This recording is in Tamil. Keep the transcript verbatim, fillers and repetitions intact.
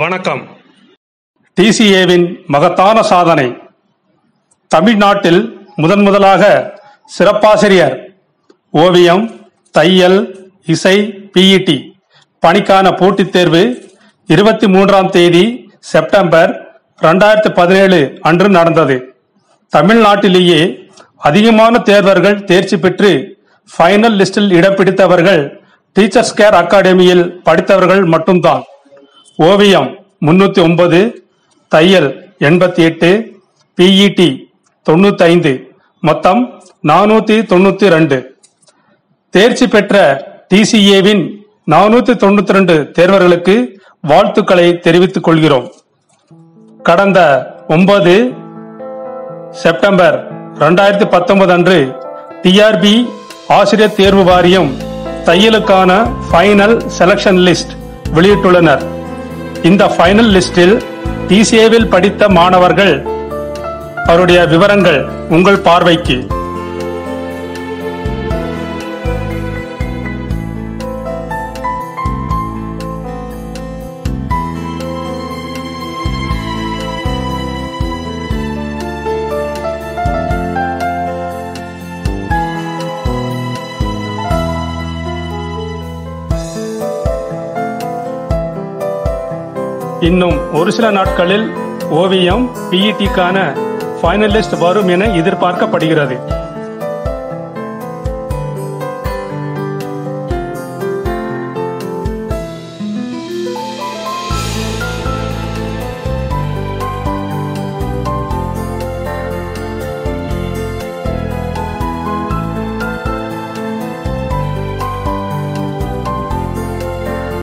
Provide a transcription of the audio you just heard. வணக்கம். டிசிஏவின் மகத்தான சாதனை. தமிழ்நாட்டில் முதன் முதலாக சிறப்பாசிரியர் ஓவியம், தையல், இசை, பிஇடி பணிக்கான போட்டித் தேர்வு இருபத்தி மூன்றாம் தேதி செப்டம்பர் ரெண்டாயிரத்தி பதினேழு அன்று நடந்தது. தமிழ்நாட்டிலேயே அதிகமான தேர்வர்கள் தேர்ச்சி பெற்று ஃபைனல் லிஸ்டில் இடம் பிடித்தவர்கள் டீச்சர்ஸ் கேர் அகாடமியில் படித்தவர்கள் மட்டும்தான். ஓவியம் முன்னூத்தி ஒன்பது, தையல் எண்பத்தி எட்டு, பிஇடி தொண்ணூத்தி ஐந்து, மொத்தம் நானூத்தி தொண்ணூத்தி ரெண்டு. தேர்ச்சி பெற்ற டிசிஏவின் நானூத்தி தொண்ணூத்தி ரெண்டு தேர்வர்களுக்கு வாழ்த்துக்களை தெரிவித்துக் கொள்கிறோம். கடந்த ஒன்பது செப்டம்பர் ரெண்டாயிரத்தி பத்தொன்பது அன்று டிஆர்பி ஆசிரியர் தேர்வு வாரியம் தையலுக்கான ஃபைனல் செலக்ஷன் லிஸ்ட் வெளியிட்டுள்ளனர். இந்த ஃபைனல் லிஸ்டில் டிசிஏவில் படித்த மாணவர்கள் அவருடைய விவரங்கள் உங்கள் பார்வைக்கு. இன்னும் ஒரு சில நாட்களில் ஓவியம், பிஇடிக்கான ஃபைனலிஸ்ட் வரும் என எதிர்பார்க்கப்படுகிறது.